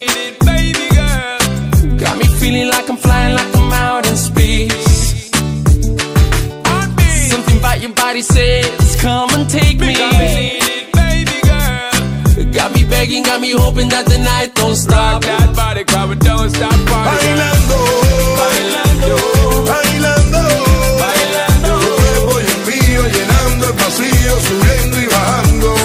Baby girl, got me feeling like I'm flying, like I'm out in space. Something about your body says, come and take me. Baby girl, got me begging, got me hoping that the night don't stop. That body cry, don't stop. Bailando, bailando, bailando, bailando. Yo te voy en vivo, llenando el vacío, subiendo y bajando.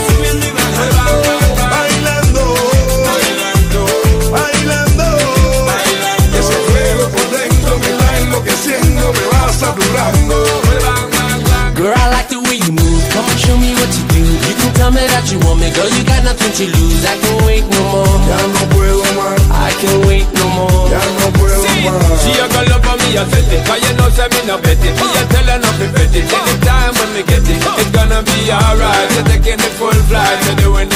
Girl, I like the way you move, come and show me what you do. You can tell me that you want me, girl, you got nothing to lose. I can't wait no more, ya no puedo más. I can't wait no more, ya no puedo más. She a girl up on me, I said it, cause you know say me no petty. She a tell her nothing petty, anytime when me get it, it's gonna be alright. You're taking the full flight, you're doing it.